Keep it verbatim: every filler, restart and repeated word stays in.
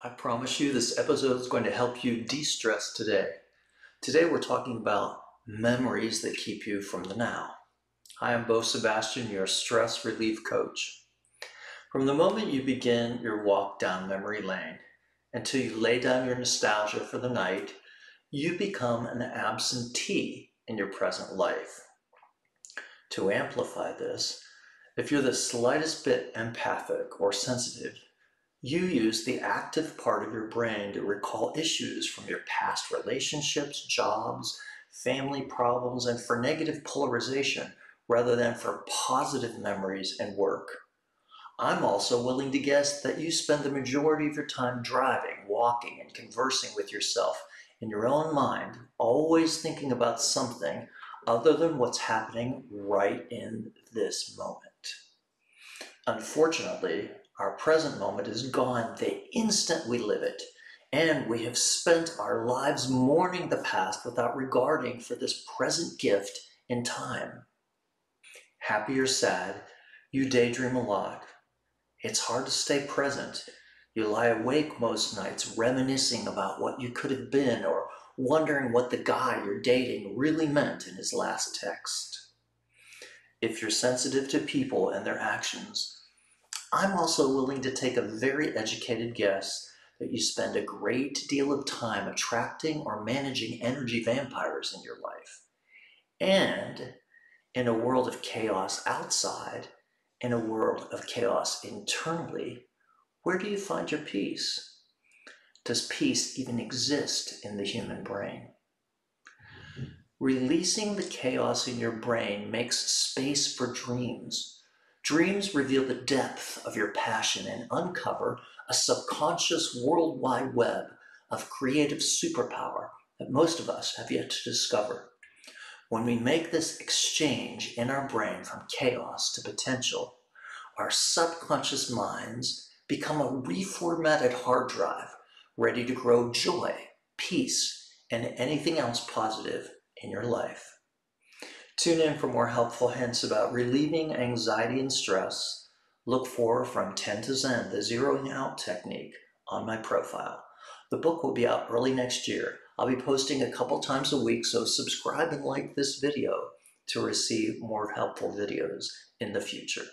I promise you this episode is going to help you de-stress today. Today we're talking about memories that keep you from the now. I am Bo Sebastian, your stress relief coach. From the moment you begin your walk down memory lane until you lay down your nostalgia for the night, you become an absentee in your present life. To amplify this, if you're the slightest bit empathic or sensitive, you use the active part of your brain to recall issues from your past relationships, jobs, family problems, and for negative polarization rather than for positive memories and work. I'm also willing to guess that you spend the majority of your time driving, walking, and conversing with yourself in your own mind, always thinking about something other than what's happening right in this moment. Unfortunately, our present moment is gone the instant we live it, and we have spent our lives mourning the past without regarding for this present gift in time. Happy or sad, you daydream a lot. It's hard to stay present. You lie awake most nights reminiscing about what you could have been or wondering what the guy you're dating really meant in his last text. If you're sensitive to people and their actions, I'm also willing to take a very educated guess that you spend a great deal of time attracting or managing energy vampires in your life. And in a world of chaos outside, in a world of chaos internally, where do you find your peace? Does peace even exist in the human brain? Releasing the chaos in your brain makes space for dreams. Dreams reveal the depth of your passion and uncover a subconscious worldwide web of creative superpower that most of us have yet to discover. When we make this exchange in our brain from chaos to potential, our subconscious minds become a reformatted hard drive ready to grow joy, peace, and anything else positive in your life. Tune in for more helpful hints about relieving anxiety and stress. Look for From ten to Zen, the Zeroing Out Technique, on my profile. The book will be out early next year. I'll be posting a couple times a week, so subscribe and like this video to receive more helpful videos in the future.